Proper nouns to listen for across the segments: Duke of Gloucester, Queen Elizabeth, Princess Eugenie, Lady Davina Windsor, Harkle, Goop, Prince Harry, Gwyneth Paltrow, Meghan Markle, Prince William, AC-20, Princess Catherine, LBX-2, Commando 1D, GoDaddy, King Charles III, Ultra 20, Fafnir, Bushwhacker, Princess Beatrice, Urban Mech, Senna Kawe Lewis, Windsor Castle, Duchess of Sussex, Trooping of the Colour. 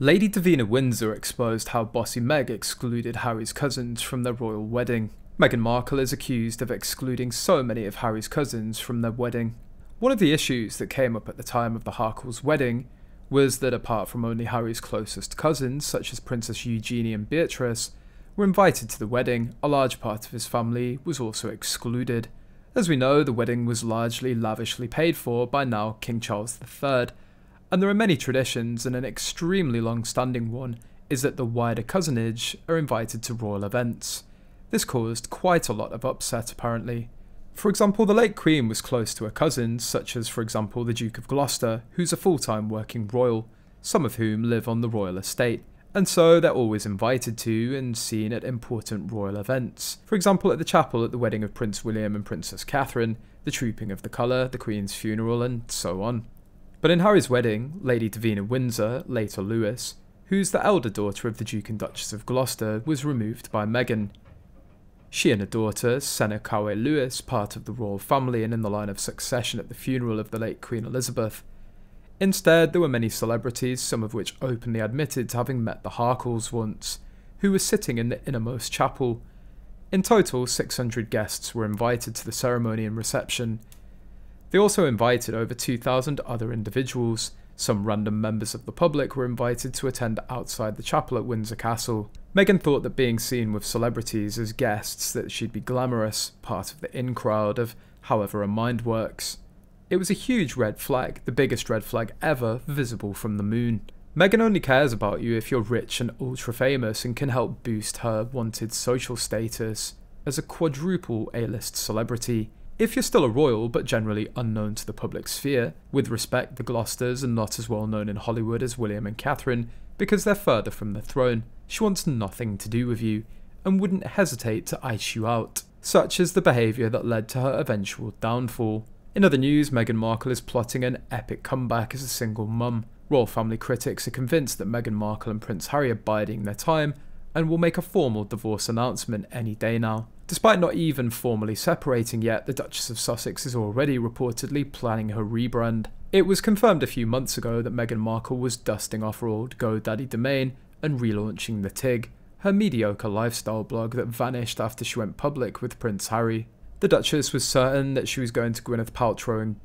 Lady Davina Windsor exposed how bossy Meg excluded Harry's cousins from their royal wedding. Meghan Markle is accused of excluding so many of Harry's cousins from their wedding. One of the issues that came up at the time of the Harkle's wedding was that apart from only Harry's closest cousins, such as Princess Eugenie and Beatrice, were invited to the wedding, a large part of his family was also excluded. As we know, the wedding was largely lavishly paid for by now King Charles III, and there are many traditions, and an extremely long-standing one is that the wider cousinage are invited to royal events. This caused quite a lot of upset apparently. For example, the late Queen was close to her cousins, such as for example the Duke of Gloucester, who's a full-time working royal, some of whom live on the royal estate, and so they're always invited to and seen at important royal events. For example, at the chapel at the wedding of Prince William and Princess Catherine, the Trooping of the Colour, the Queen's funeral, and so on. But in Harry's wedding, Lady Davina Windsor, later Lewis, who's the elder daughter of the Duke and Duchess of Gloucester, was removed by Meghan. She and her daughter, Senna Kawe Lewis, part of the royal family and in the line of succession at the funeral of the late Queen Elizabeth. Instead, there were many celebrities, some of which openly admitted to having met the Harkles once, who were sitting in the innermost chapel. In total, 600 guests were invited to the ceremony and reception. They also invited over 2,000 other individuals. Some random members of the public were invited to attend outside the chapel at Windsor Castle. Meghan thought that being seen with celebrities as guests that she'd be glamorous, part of the in-crowd of however her mind works. It was a huge red flag, the biggest red flag ever visible from the moon. Meghan only cares about you if you're rich and ultra-famous and can help boost her wanted social status as a quadruple A-list celebrity. If you're still a royal but generally unknown to the public sphere, with respect the Gloucesters are not as well known in Hollywood as William and Catherine because they're further from the throne, she wants nothing to do with you and wouldn't hesitate to ice you out. Such is the behaviour that led to her eventual downfall. In other news, Meghan Markle is plotting an epic comeback as a single mum. Royal family critics are convinced that Meghan Markle and Prince Harry are biding their time and will make a formal divorce announcement any day now. Despite not even formally separating yet, the Duchess of Sussex is already reportedly planning her rebrand. It was confirmed a few months ago that Meghan Markle was dusting off her old GoDaddy domain and relaunching The Tig, her mediocre lifestyle blog that vanished after she went public with Prince Harry. The Duchess was certain that she was going to give Gwyneth Paltrow and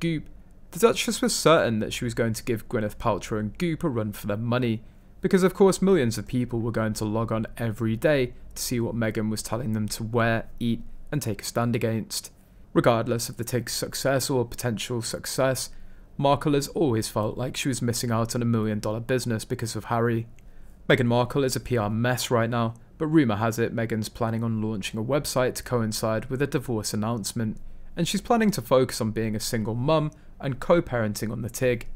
Goop a run for their money, because of course millions of people were going to log on every day to see what Meghan was telling them to wear, eat, and take a stand against. Regardless of the Tig's success or potential success, Markle has always felt like she was missing out on a $1 million business because of Harry. Meghan Markle is a PR mess right now, but rumour has it Meghan's planning on launching a website to coincide with a divorce announcement, and she's planning to focus on being a single mum and co-parenting on The Tig.